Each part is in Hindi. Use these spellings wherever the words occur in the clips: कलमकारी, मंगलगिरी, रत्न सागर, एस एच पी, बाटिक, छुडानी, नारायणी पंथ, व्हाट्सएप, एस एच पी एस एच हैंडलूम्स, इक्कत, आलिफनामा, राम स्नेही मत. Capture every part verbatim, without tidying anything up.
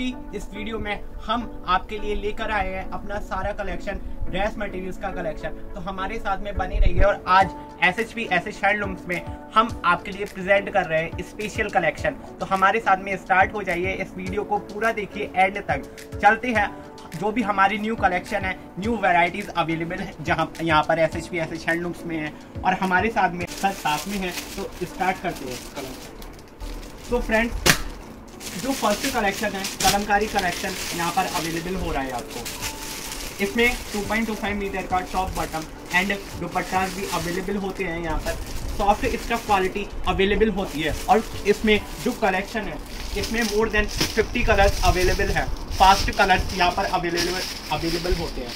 की इस वीडियो में हम आपके लिए लेकर आए हैं अपना सारा कलेक्शन, ड्रेस मटेरियल्स का कलेक्शन। तो हमारे साथ में बने रहिए। और आज एस एच पी एस एच हैंडलूम्स में हम आपके लिए प्रेजेंट कर रहे हैं स्पेशल कलेक्शन। तो हमारे साथ में स्टार्ट हो जाइए, इस वीडियो को पूरा देखिए एंड तक। चलते हैं जो भी हमारी न्यू कलेक्शन है, न्यू वैरायटीज अवेलेबल है जहाँ यहाँ पर एस एच पी एस एच हैंडलूम्स में है और हमारे साथ में सर साथ में है। तो स्टार्ट करते हैं कलेक्शन। तो फ्रेंड्स जो फर्स्ट कलेक्शन है कलमकारी कलेक्शन यहाँ पर अवेलेबल हो रहा है आपको। इसमें two point two five metre का टॉप बॉटम एंड दुपट्टा भी अवेलेबल होते हैं। यहाँ पर सॉफ्ट स्टफ क्वालिटी अवेलेबल होती है और इसमें जो कलेक्शन है इसमें more than fifty colours available है। फास्ट कलर्स यहाँ पर अवेलेबल अवेलेबल होते हैं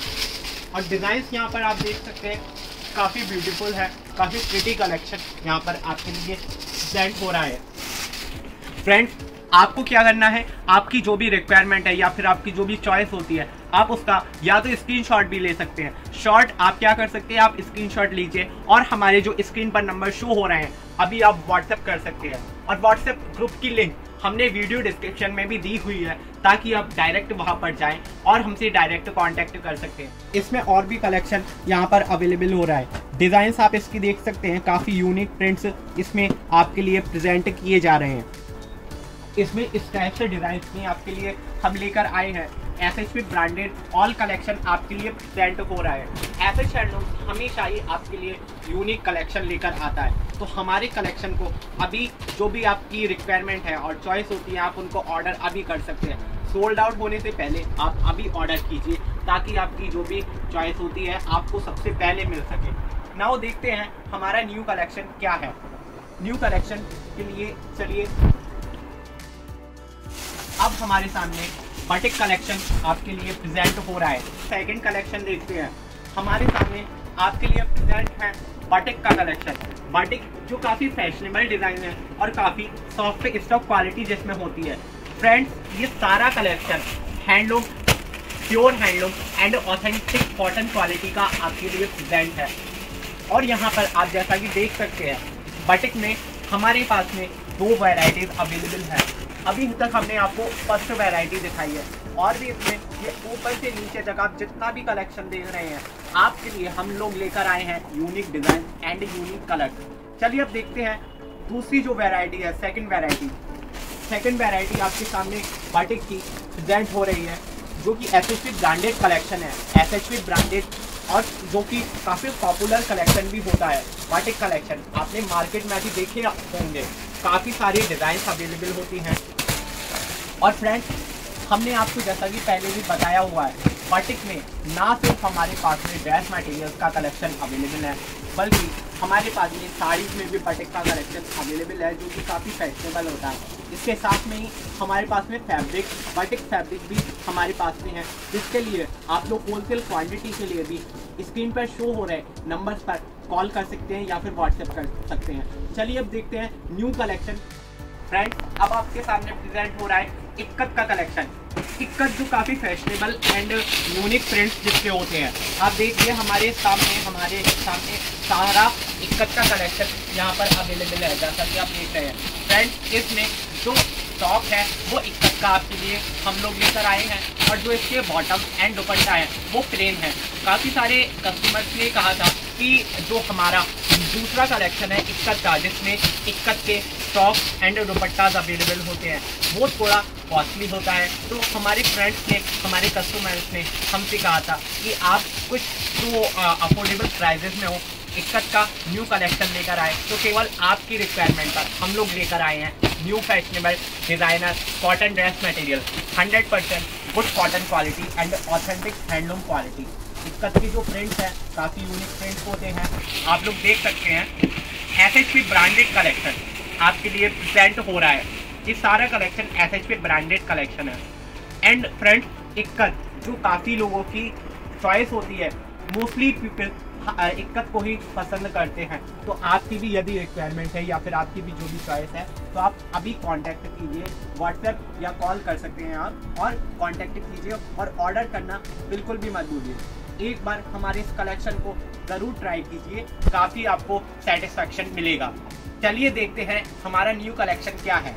और डिज़ाइंस यहाँ पर आप देख सकते हैं काफ़ी ब्यूटीफुल है, काफ़ी प्रिटी कलेक्शन यहाँ पर आपके लिए प्रेजेंट हो रहा है। फ्रेंड्स आपको क्या करना है, आपकी जो भी रिक्वायरमेंट है या फिर आपकी जो भी चॉइस होती है आप उसका या तो स्क्रीनशॉट भी ले सकते हैं। शॉट आप क्या कर सकते हैं, आप स्क्रीनशॉट लीजिए और हमारे जो स्क्रीन पर नंबर शो हो रहे हैं अभी आप व्हाट्सएप कर सकते हैं। और व्हाट्सएप ग्रुप की लिंक हमने वीडियो डिस्क्रिप्शन में भी दी हुई है ताकि आप डायरेक्ट वहां पर जाएं और हमसे डायरेक्ट कांटेक्ट कर सकते हैं। इसमें और भी कलेक्शन यहां पर अवेलेबल हो रहा है। डिज़ाइंस आप इसकी देख सकते हैं, काफ़ी यूनिक प्रिंट्स इसमें आपके लिए प्रेजेंट किए जा रहे हैं। इसमें इस टाइप से डिज़ाइन में आपके लिए हम लेकर आए हैं। एस एच पी branded all collection आपके लिए प्रेजेंट हो रहा है। एस एच हैंडलूम्स हमेशा ही आपके लिए यूनिक कलेक्शन लेकर आता है। तो हमारे कलेक्शन को अभी जो भी आपकी रिक्वायरमेंट है और चॉइस होती है आप उनको ऑर्डर अभी कर सकते हैं। सोल्ड आउट होने से पहले आप अभी ऑर्डर कीजिए ताकि आपकी जो भी चॉइस होती है आपको सबसे पहले मिल सके। नाउ देखते हैं हमारा न्यू कलेक्शन क्या है। न्यू कलेक्शन के लिए चलिए अब हमारे सामने बाटिक कलेक्शन आपके लिए प्रेजेंट हो रहा है। सेकंड कलेक्शन देखते हैं। हमारे सामने आपके लिए प्रेजेंट है बाटिक का कलेक्शन। बाटिक जो काफ़ी फैशनेबल डिज़ाइन है और काफ़ी सॉफ्ट स्टफ क्वालिटी जिसमें होती है। फ्रेंड्स ये सारा collection handloom, pure handloom and authentic cotton quality का आपके लिए प्रेजेंट है। और यहाँ पर आप जैसा कि देख सकते हैं बाटिक में हमारे पास में दो वैराइटीज़ अवेलेबल है। अभी तक हमने आपको फर्स्ट वैरायटी दिखाई है और भी इसमें ये ऊपर से नीचे तक आप जितना भी कलेक्शन देख रहे हैं आपके लिए हम लोग लेकर आए हैं unique design and unique colour. चलिए अब देखते हैं दूसरी जो वैरायटी है, सेकंड वैरायटी। सेकंड वैरायटी आपके सामने बाटिक की प्रेजेंट हो रही है जो कि एस एच पी branded collection है। एस एच पी ब्रांडेड और जो कि काफ़ी पॉपुलर कलेक्शन भी होता है बाटिक कलेक्शन। आपने मार्केट में भी देखे होंगे, काफ़ी सारी डिज़ाइंस अवेलेबल होती हैं। और फ्रेंड्स हमने आपको जैसा कि पहले भी बताया हुआ है बाटिक में ना सिर्फ हमारे पास में ड्रेस मटेरियल्स का कलेक्शन अवेलेबल है बल्कि हमारे पास में साड़ीज़ में भी बाटिक का कलेक्शन अवेलेबल है जो कि काफ़ी फैशनेबल होता है। इसके साथ में ही हमारे पास में फैब्रिक, बाटिक फैब्रिक भी हमारे पास में है जिसके लिए आप लोग होलसेल क्वांटिटी के लिए भी स्क्रीन पर शो हो रहे नंबर्स पर कॉल कर सकते हैं या फिर व्हाट्सएप कर सकते हैं। चलिए अब देखते हैं न्यू कलेक्शन। फ्रेंड्स अब आपके सामने प्रेजेंट हो रहा है इक्कत का कलेक्शन। इक्कत जो काफ़ी फैशनेबल एंड यूनिक प्रिंट्स जिसके होते हैं आप देखिए हमारे सामने हमारे सामने सारा इक्कत का कलेक्शन यहाँ पर अवेलेबल है जैसा कि आप देख रहे हैं। फ्रेंड्स इसमें जो टॉप है वो इक्कत का आपके लिए हम लोग लेकर आए हैं और जो इसके बॉटम एंड दुपट्टा है वो प्लेन है। काफ़ी सारे कस्टमर्स ने कहा था कि जो हमारा दूसरा कलेक्शन है इक्कत का जिसमें इक्कत के टॉप एंड दुपट्टाज अवेलेबल होते हैं वो थोड़ा कॉस्टली होता है। तो हमारे फ्रेंड्स ने हमारे कस्टमर्स ने हमसे कहा था कि आप कुछ जो अफोर्डेबल प्राइजेस में हो इक्कत का न्यू कलेक्शन लेकर आए। तो केवल आपकी रिक्वायरमेंट पर हम लोग लेकर आए हैं new fashionable designer cotton dress material, hundred percent good cotton quality and authentic handloom quality. इक्कत की जो प्रिंट्स हैं काफ़ी यूनिक प्रिंट्स होते हैं आप लोग देख सकते हैं। एस एच पी branded collection आपके लिए प्रेजेंट हो रहा है। ये सारा collection एस एच पी branded collection है। एंड फ्रेंड्स इक्कत जो काफ़ी लोगों की चॉइस होती है, मोस्टली पीपल इक्कत को ही पसंद करते हैं। तो आपकी भी यदि रिक्वायरमेंट है या फिर आपकी भी जो भी चॉइस है तो आप अभी कांटेक्ट कीजिए, व्हाट्सएप या कॉल कर सकते हैं आप और कांटेक्ट कीजिए और ऑर्डर करना बिल्कुल भी मत भूलिए। एक बार हमारे इस कलेक्शन को ज़रूर ट्राई कीजिए, काफ़ी आपको सेटिस्फैक्शन मिलेगा। चलिए देखते हैं हमारा न्यू कलेक्शन क्या है।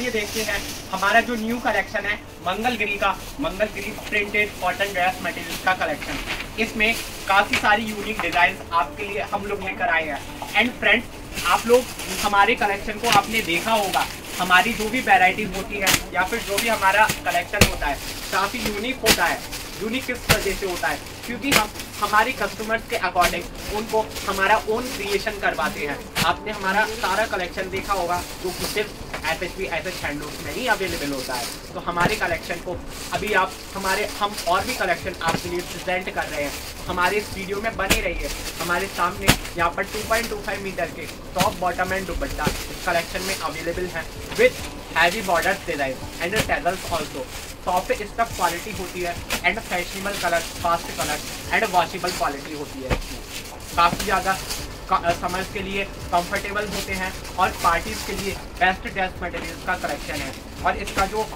ये देखते हैं हमारा जो न्यू कलेक्शन है मंगलगिरी का, मंगलगिरी printed cotton dress material का कलेक्शन। इसमें काफ़ी सारी यूनिक डिज़ाइन आपके लिए हम लोग लेकर आए हैं। एंड फ्रेंड्स, आप लोग हमारे कलेक्शन को आपने देखा होगा, हमारी जो भी वेराइटी होती है या फिर जो भी हमारा कलेक्शन होता है काफ़ी यूनिक होता है। यूनिक किस वजह से होता है? क्योंकि हम हमारे कस्टमर्स के अकॉर्डिंग उनको हमारा ओन क्रिएशन करवाते हैं। आपने हमारा सारा कलेक्शन देखा होगा जो कि सिर्फ एस एच पी एस एच हैंडलूम्स में ही अवेलेबल होता है। तो हमारे कलेक्शन को अभी आप हमारे हम और भी कलेक्शन आपके लिए प्रेजेंट कर रहे हैं। हमारे इस वीडियो में बने रहिए। हमारे सामने यहाँ पर two point two five metre के top bottom and dupatta collection में अवेलेबल है with heavy border design and tassels also. Soft इसका क्वालिटी होती है and fashionable colour, fast colour and washable quality होती है। काफ़ी ज़्यादा समर्स के लिए कंफर्टेबल होते हैं और पार्टीज़ के लिए बेस्ट ड्रेस मटेरियल का कलेक्शन है। और इसका जो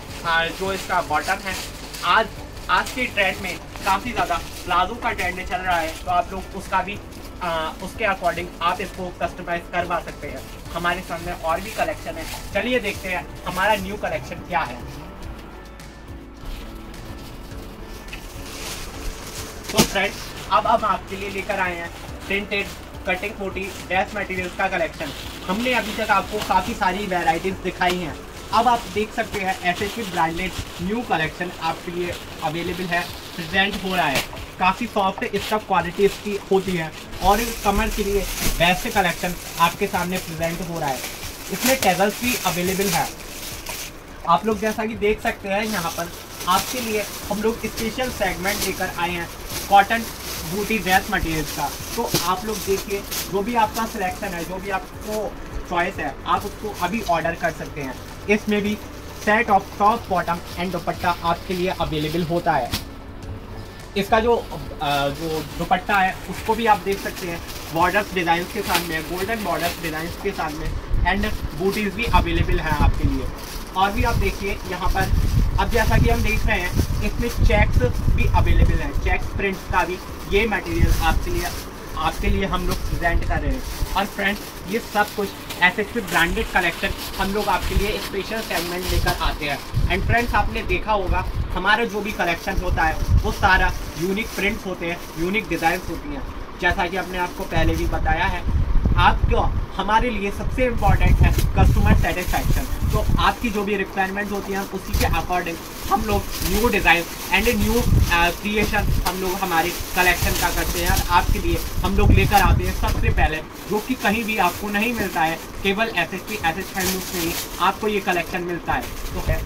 जो इसका बॉटम है, आज आज के ट्रेंड में काफ़ी ज़्यादा प्लाजो का ट्रेंड चल रहा है, तो आप लोग उसका भी आ, उसके अकॉर्डिंग आप इसको कस्टमाइज करवा सकते हैं। हमारे सामने और भी कलेक्शन है, चलिए देखते हैं हमारा न्यू कलेक्शन क्या है। तो फ्रेंड्स, अब हम आपके लिए लेकर आए हैं प्रिंटेड कटिंग मोटी ड्रेस मटेरियल्स का कलेक्शन। हमने अभी तक आपको काफ़ी सारी वेराइटीज दिखाई हैं। अब आप देख सकते हैं एस एच पी branded new collection आपके लिए अवेलेबल है, प्रेजेंट हो रहा है। काफ़ी सॉफ्ट इसका क्वालिटी इसकी होती है और कमर के लिए बेस्ट कलेक्शन आपके सामने प्रेजेंट हो रहा है। इसमें टेबल्स भी अवेलेबल है। आप लोग जैसा कि देख सकते हैं, यहाँ पर आपके लिए हम लोग स्पेशल सेगमेंट लेकर आए हैं कॉटन बूटी ड्रेस मटेरियल्स का। तो आप लोग देखिए, जो भी आपका सिलेक्शन है, जो भी आपको चॉइस है, आप उसको अभी ऑर्डर कर सकते हैं। इसमें भी set of top bottom and dupatta आपके लिए अवेलेबल होता है। इसका जो जो दुपट्टा है उसको भी आप देख सकते हैं, बॉर्डर्स डिज़ाइंस के साथ में, गोल्डन बॉर्डर्स डिज़ाइंस के साथ में, एंड बूटीज़ भी अवेलेबल हैं आपके लिए। और भी आप देखिए यहाँ पर, अब जैसा कि हम देख रहे हैं, इसमें चेक्स भी अवेलेबल हैं। चेक्स प्रिंट्स का भी ये मटेरियल आपके लिए आपके लिए हम लोग प्रेजेंट कर रहे हैं। और फ्रेंड्स, ये सब कुछ एस एच पी branded collection हम लोग आपके लिए स्पेशल सेगमेंट लेकर आते हैं। एंड फ्रेंड्स, आपने देखा होगा हमारा जो भी कलेक्शन होता है वो सारा यूनिक प्रिंट्स होते हैं, यूनिक डिज़ाइंस होती हैं। जैसा कि हमने आपको पहले भी बताया है, आपको हमारे लिए सबसे इम्पॉर्टेंट है कस्टमर सेटिस्फैक्शन। तो आपकी जो भी रिक्वायरमेंट होती है, उसी के अकॉर्डिंग हम लोग new design and new creation हम लोग हमारे कलेक्शन का करते हैं और आपके लिए हम लोग लेकर आते हैं सबसे पहले, जो कि कहीं भी आपको नहीं मिलता है। केवल एस एच पी एस एच हैंडलूम्स में ही आपको ये कलेक्शन मिलता है। तो है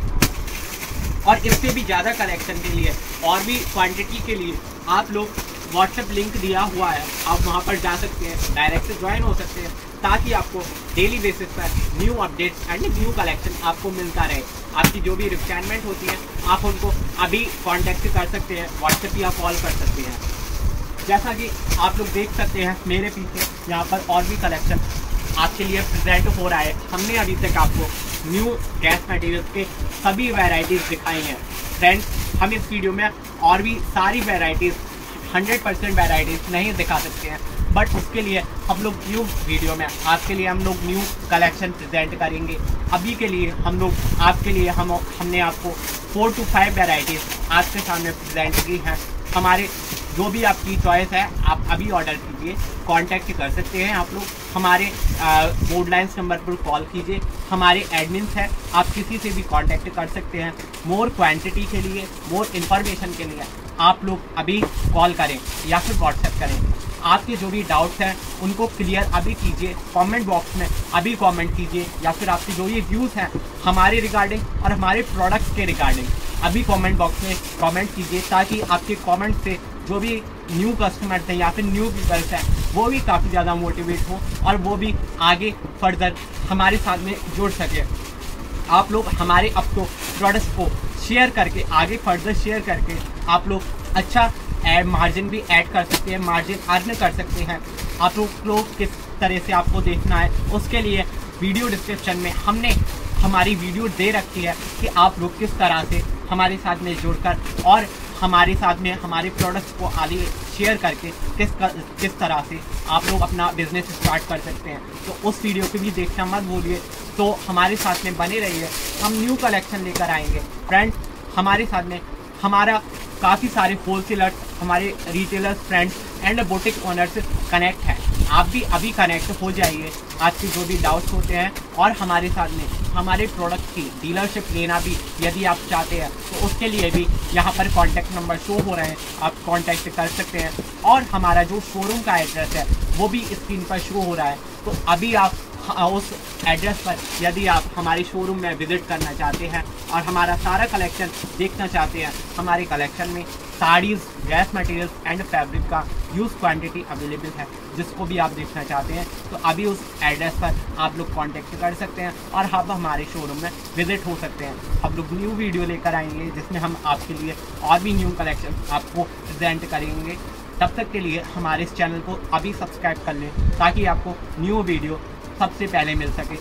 और इससे भी ज़्यादा कलेक्शन के लिए और भी क्वान्टिटी के लिए आप लोग व्हाट्सएप लिंक दिया हुआ है, आप वहां पर जा सकते हैं, डायरेक्ट से ज्वाइन हो सकते हैं, ताकि आपको डेली बेसिस पर new updates and new collection आपको मिलता रहे। आपकी जो भी रिक्वायरमेंट होती है, आप उनको अभी कांटेक्ट कर सकते हैं, व्हाट्सएप या कॉल कर सकते हैं। जैसा कि आप लोग देख सकते हैं मेरे पीछे, यहाँ पर और भी कलेक्शन आपके लिए प्रेजेंट हो रहा है। हमने अभी तक आपको न्यू ड्रेस मटेरियल्स के सभी वेराइटीज़ दिखाई हैं। फ्रेंड्स, हम इस वीडियो में और भी सारी वेराइटीज़ हंड्रेड परसेंट वेराइटीज़ नहीं दिखा सकते हैं, बट उसके लिए हम लोग न्यू वीडियो में आपके लिए हम लोग न्यू कलेक्शन प्रेजेंट करेंगे। अभी के लिए हम लोग आपके लिए हम हमने आपको फोर टू फाइव वेराइटीज़ आपके सामने प्रेजेंट की हैं। हमारे जो भी आपकी चॉइस है, आप अभी ऑर्डर कीजिए, कांटेक्ट कर सकते हैं। आप लोग हमारे बोर्ड लाइन्स नंबर पर कॉल कीजिए, हमारे एडमिन्स हैं, आप किसी से भी कांटेक्ट कर सकते हैं। मोर क्वांटिटी के लिए, मोर इन्फॉर्मेशन के लिए आप लोग अभी कॉल करें या फिर व्हाट्सएप करें। आपके जो भी डाउट्स हैं उनको क्लियर अभी कीजिए, कमेंट बॉक्स में अभी कमेंट कीजिए, या फिर आपके जो ये व्यूज़ हैं हमारे रिगार्डिंग और हमारे प्रोडक्ट्स के रिगार्डिंग अभी कमेंट बॉक्स में कमेंट कीजिए, ताकि आपके कमेंट से जो भी न्यू कस्टमर्स हैं या फिर न्यू पीपल्स हैं, वो भी काफ़ी ज़्यादा मोटिवेट हो और वो भी आगे फर्दर हमारे साथ में जुड़ सके। आप लोग हमारे अब तो प्रोडक्ट्स को शेयर करके, आगे फर्दर शेयर करके, आप लोग अच्छा मार्जिन भी ऐड कर सकते हैं, मार्जिन अर्न कर सकते हैं। आप लोग लोग किस तरह से आपको देखना है, उसके लिए वीडियो डिस्क्रिप्शन में हमने हमारी वीडियो दे रखी है कि आप लोग किस तरह से हमारे साथ में जुड़कर और हमारे साथ में हमारे प्रोडक्ट्स को आगे शेयर करके किस किस तरह से आप लोग अपना बिजनेस स्टार्ट कर सकते हैं, तो उस वीडियो को भी देखना मत भूलिए। तो हमारे साथ में बने रहिए, हम न्यू कलेक्शन लेकर आएंगे फ्रेंड्स। हमारे साथ में हमारा काफ़ी सारे होलसेलर्स, हमारे retailers friends and boutique owners connect हैं। आप भी अभी कनेक्ट हो जाइए, आपके जो भी डाउट्स होते हैं, और हमारे साथ में हमारे प्रोडक्ट की डीलरशिप लेना भी यदि आप चाहते हैं तो उसके लिए भी यहाँ पर कॉन्टैक्ट नंबर शो हो रहे हैं, आप कॉन्टैक्ट कर सकते हैं। और हमारा जो शोरूम का एड्रेस है वो भी स्क्रीन पर शो हो रहा है, तो अभी आप उस एड्रेस पर यदि आप हमारे शोरूम में विज़िट करना चाहते हैं और हमारा सारा कलेक्शन देखना चाहते हैं। हमारे कलेक्शन में saris, dress materials and fabric का यूज क्वांटिटी अवेलेबल है, जिसको भी आप देखना चाहते हैं तो अभी उस एड्रेस पर आप लोग कांटेक्ट कर सकते हैं और आप हमारे शोरूम में विज़िट हो सकते हैं। हम लोग न्यू वीडियो लेकर आएंगे जिसमें हम आपके लिए और भी न्यू कलेक्शन आपको प्रेजेंट करेंगे। तब तक के लिए हमारे इस चैनल को अभी सब्सक्राइब कर लें ताकि आपको न्यू वीडियो सबसे पहले मिल सके।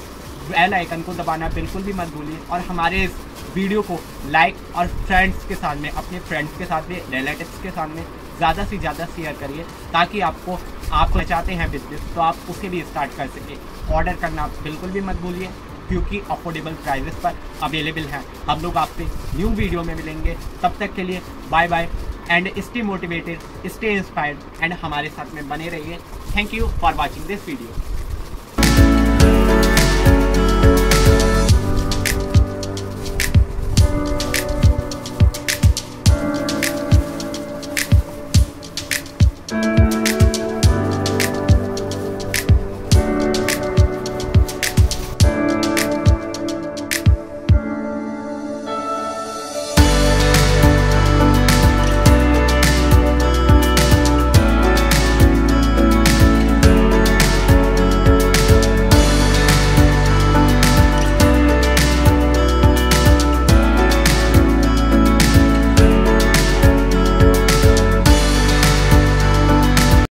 बेल आइकन को दबाना बिल्कुल भी मत भूलिए, और हमारे इस वीडियो को लाइक और फ्रेंड्स के साथ में, अपने फ्रेंड्स के साथ में, रिलेटिव्स के साथ में ज़्यादा से ज़्यादा शेयर करिए ताकि आपको आप चाहते हैं बिजनेस तो आप उसे भी स्टार्ट कर सकें। ऑर्डर करना बिल्कुल भी मत भूलिए क्योंकि अफोर्डेबल प्राइसेस पर अवेलेबल हैं। हम लोग आपसे न्यू वीडियो में मिलेंगे, तब तक के लिए bye bye and stay motivated, stay inspired and हमारे साथ में बने रहिए। Thank you for watching this video.